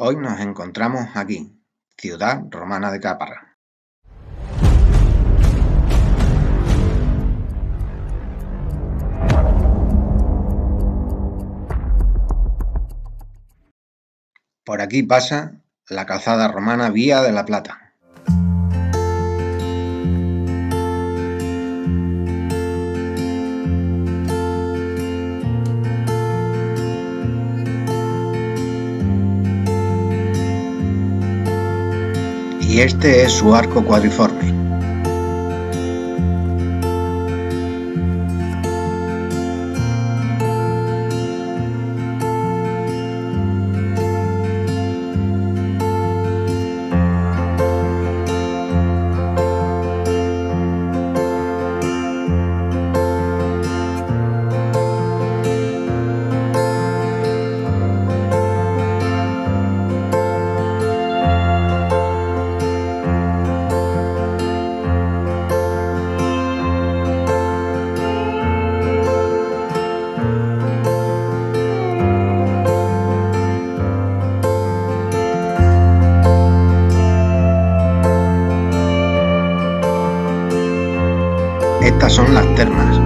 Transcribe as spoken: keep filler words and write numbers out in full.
Hoy nos encontramos aquí, ciudad romana de Caparra. Por aquí pasa la calzada romana Vía de la Plata. Y este es su arco cuadriforme. Estas son las termas.